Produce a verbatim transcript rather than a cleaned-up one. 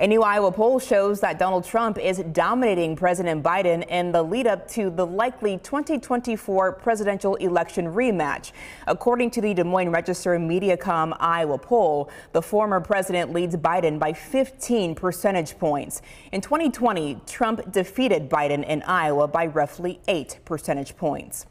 A new Iowa poll shows that Donald Trump is dominating President Biden in the lead up to the likely twenty twenty-four presidential election rematch. According to the Des Moines Register-Mediacom Iowa poll, the former president leads Biden by fifteen percentage points. In twenty twenty, Trump defeated Biden in Iowa by roughly eight percentage points.